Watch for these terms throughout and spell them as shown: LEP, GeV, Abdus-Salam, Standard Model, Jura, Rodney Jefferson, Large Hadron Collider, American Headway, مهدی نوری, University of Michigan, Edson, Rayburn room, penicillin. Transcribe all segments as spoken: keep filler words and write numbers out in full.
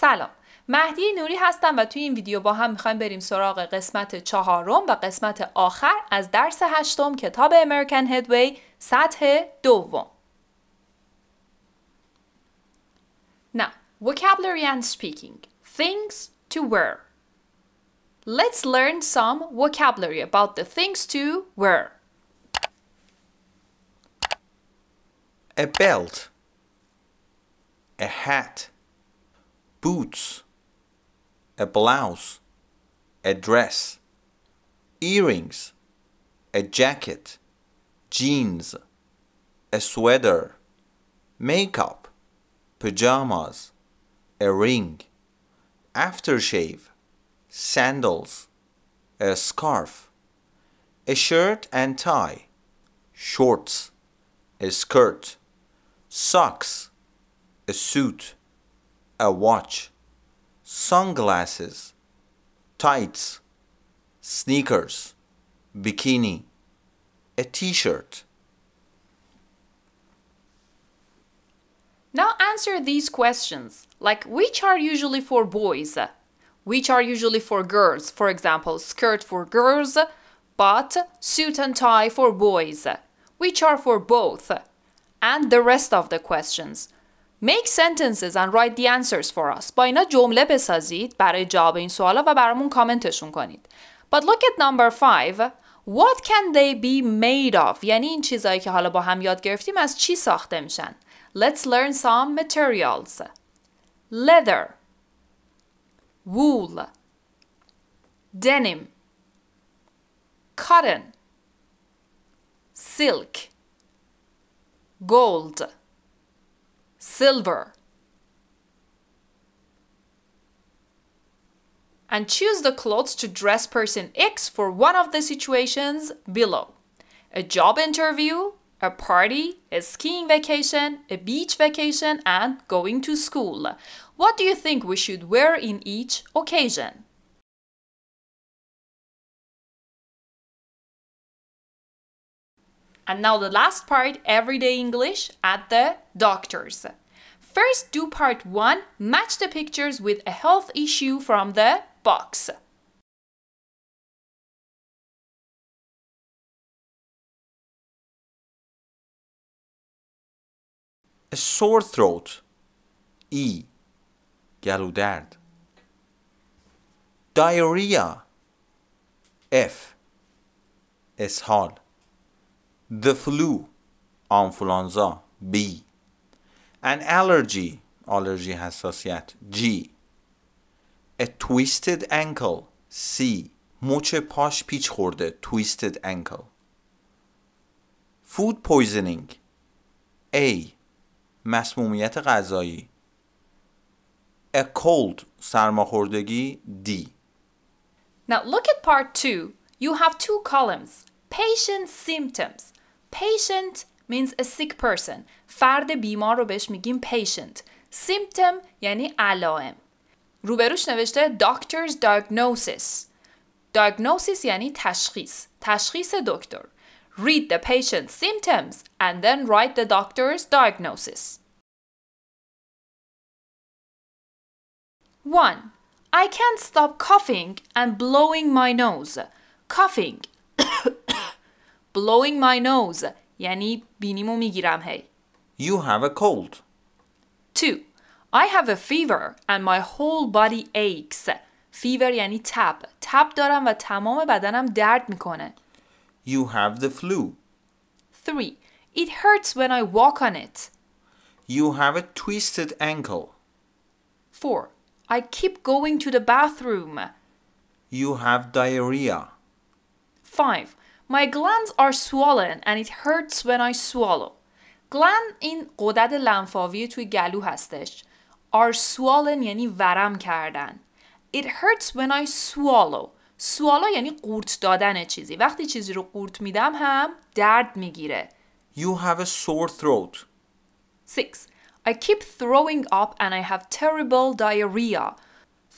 سلام، مهدی نوری هستم و توی این ویدیو با هم میخوایم بریم سراغ قسمت چهارم و قسمت آخر از درس هشتم کتاب American Headway سطح دوم. Now, vocabulary and speaking. Things to wear. Let's learn some vocabulary about the things to wear. A belt, a hat, boots, a blouse, a dress, earrings, a jacket, jeans, a sweater, makeup, pajamas, a ring, aftershave, sandals, a scarf, a shirt and tie, shorts, a skirt, socks, a suit, a watch, sunglasses, tights, sneakers, bikini, a t-shirt. Now answer these questions, like which are usually for boys, which are usually for girls, for example, skirt for girls, but suit and tie for boys, which are for both, and the rest of the questions. Make sentences and write the answers for us. با اینا جمله بسازید برای جواب این سوالا و برامون کامنتشون کنید. But look at number five. What can they be made of? یعنی این چیزایی که حالا با هم یاد گرفتیم از چی ساخته میشن. Let's learn some materials. Leather, wool, denim, cotton, silk, gold, silver. And choose the clothes to dress person X for one of the situations below. A job interview, a party, a skiing vacation, a beach vacation, and going to school. What do you think we should wear in each occasion? And now the last part, everyday English at the doctor's. First, do part one, match the pictures with a health issue from the box. A sore throat, E, گلودرد. Diarrhea, F, اسهال. The flu, influenza, B. An allergy, allergy حساسیت, G. A twisted ankle, C. مچ پاش پیچ خورده, twisted ankle. Food poisoning, A. مسمومیت غذایی. A cold, سرماخوردگی, D. Now look at part two. You have two columns. Patient symptoms. Patient means a sick person. فرد بیمار رو بهش میگیم patient. Symptom یعنی علائم. روبروش نوشته doctor's diagnosis. Diagnosis یعنی تشخیص. تشخیص دکتر. Read the patient's symptoms and then write the doctor's diagnosis. one. I can't stop coughing and blowing my nose. Coughing. Blowing my nose یعنی بینیمو میگیرم هی. You have a cold. two. I have a fever and my whole body aches. Fever یعنی تب. تب دارم و تمام بدنم درد میکنه. You have the flu. three. It hurts when I walk on it. You have a twisted ankle. four. I keep going to the bathroom. You have diarrhea. five. My glands are swollen and it hurts when I swallow. Gland این غدد لنفاوی توی گلو هستش. Are swollen یعنی ورم کردن. It hurts when I swallow. swallow یعنی قورت دادن چیزی. وقتی چیزی رو قورت میدم هم درد میگیره. You have a sore throat. six. I keep throwing up and I have terrible diarrhea.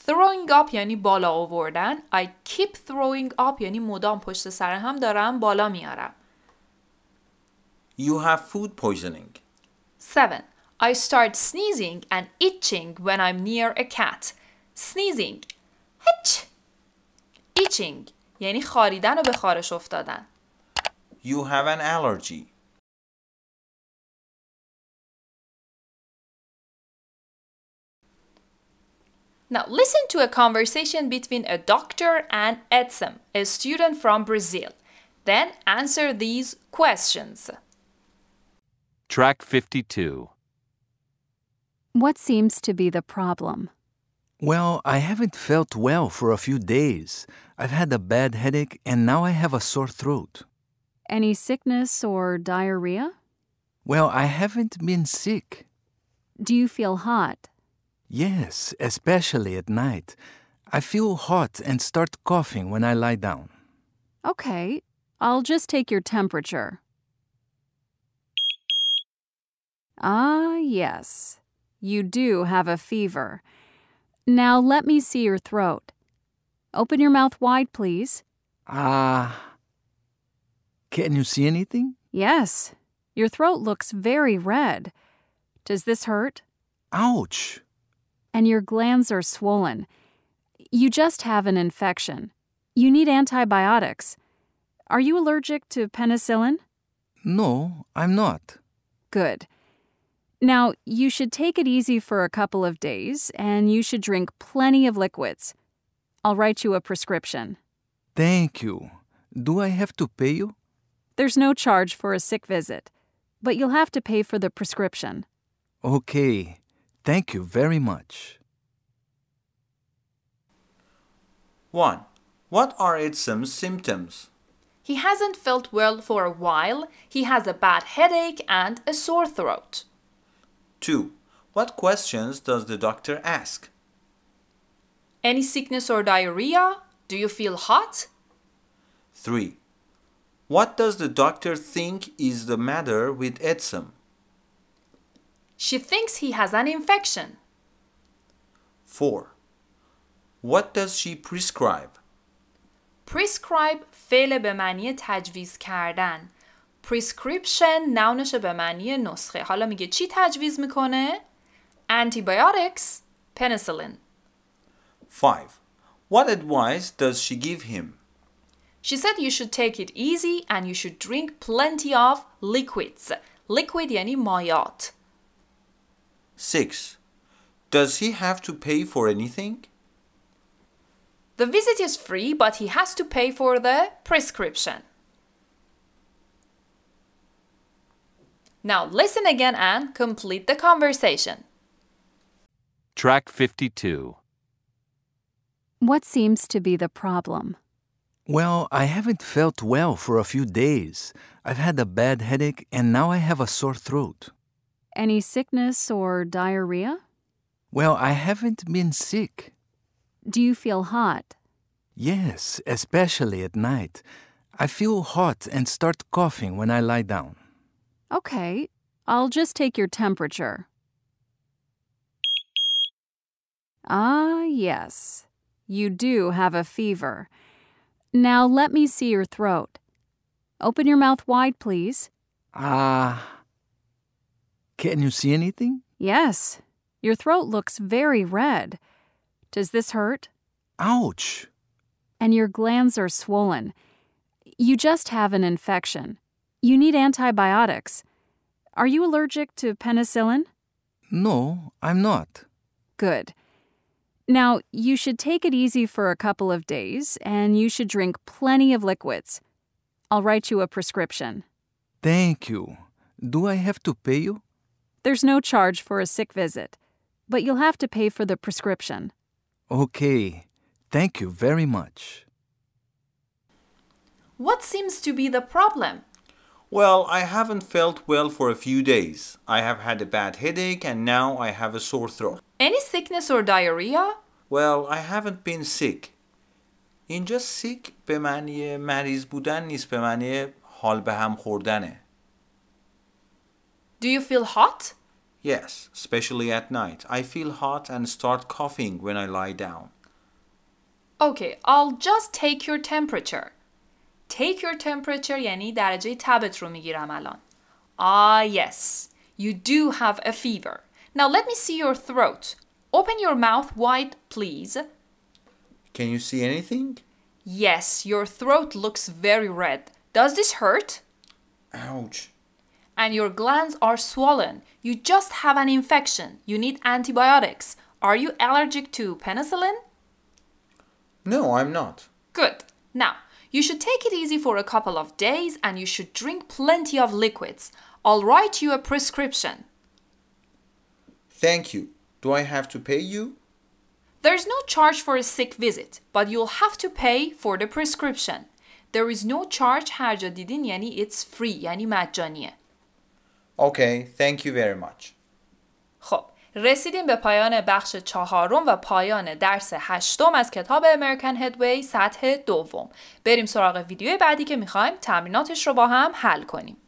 Throwing up یعنی بالا آوردن. I keep throwing up یعنی مدام پشت سر هم دارم بالا میارم. You have food poisoning. seven. I start sneezing and itching when I'm near a cat. Sneezing. Hitch. Itching. یعنی خاریدن و به خارش افتادن. You have an allergy. Now listen to a conversation between a doctor and Edson, a student from Brazil. Then answer these questions. Track fifty-two. What seems to be the problem? Well, I haven't felt well for a few days. I've had a bad headache and now I have a sore throat. Any sickness or diarrhea? Well, I haven't been sick. Do you feel hot? Yes, especially at night. I feel hot and start coughing when I lie down. Okay, I'll just take your temperature. Ah, yes. You do have a fever. Now let me see your throat. Open your mouth wide, please. Ah. Uh, can you see anything? Yes. Your throat looks very red. Does this hurt? Ouch. And your glands are swollen. You just have an infection. You need antibiotics. Are you allergic to penicillin? No, I'm not. Good. Now, you should take it easy for a couple of days, and you should drink plenty of liquids. I'll write you a prescription. Thank you. Do I have to pay you? There's no charge for a sick visit, but you'll have to pay for the prescription. Okay. Thank you very much. one. What are Edson's symptoms? He hasn't felt well for a while. He has a bad headache and a sore throat. two. What questions does the doctor ask? Any sickness or diarrhea? Do you feel hot? three. What does the doctor think is the matter with Edson? She thinks he has an infection. four. What does she prescribe? Prescribe فعل به معنی تجویز کردن. Prescription nounش به معنی نسخه. حالا میگه چی تجویز میکنه؟ Antibiotics, penicillin. five. What advice does she give him? She said you should take it easy and you should drink plenty of liquids. Liquid یعنی مایات. six. Does he have to pay for anything? The visit is free, but he has to pay for the prescription. Now listen again and complete the conversation. Track fifty-two. What seems to be the problem? Well, I haven't felt well for a few days. I've had a bad headache and now I have a sore throat. Any sickness or diarrhea? Well, I haven't been sick. Do you feel hot? Yes, especially at night. I feel hot and start coughing when I lie down. Okay, I'll just take your temperature. Ah, yes. You do have a fever. Now let me see your throat. Open your mouth wide, please. Ah. Uh, Can you see anything? Yes. Your throat looks very red. Does this hurt? Ouch. And your glands are swollen. You just have an infection. You need antibiotics. Are you allergic to penicillin? No, I'm not. Good. Now, you should take it easy for a couple of days, and you should drink plenty of liquids. I'll write you a prescription. Thank you. Do I have to pay you? There's no charge for a sick visit, but you'll have to pay for the prescription. Okay. Thank you very much. What seems to be the problem? Well, I haven't felt well for a few days. I have had a bad headache and now I have a sore throat. Any sickness or diarrhea? Well, I haven't been sick. اینجا sick به معنی مریض بودن نیست، به معنی حال به هم خوردنه. Do you feel hot? Yes, especially at night. I feel hot and start coughing when I lie down. Okay, I'll just take your temperature. Take your temperature یعنی درجه تبت رو میگیرم الان. Ah, yes. You do have a fever. Now let me see your throat. Open your mouth wide, please. Can you see anything? Yes, your throat looks very red. Does this hurt? Ouch. And your glands are swollen. You just have an infection. You need antibiotics. Are you allergic to penicillin? No, I'm not. Good. Now, you should take it easy for a couple of days and you should drink plenty of liquids. I'll write you a prescription. Thank you. Do I have to pay you? There's no charge for a sick visit, but you'll have to pay for the prescription. There is no charge. Her ja didin yani it's free, yani مجانیه. Okay, thank you very much. خب، رسیدیم به پایان بخش چهارم و پایان درس هشتم از کتاب American Headway سطح دوم. بریم سراغ ویدیو بعدی که میخوایم تمریناتش رو با هم حل کنیم.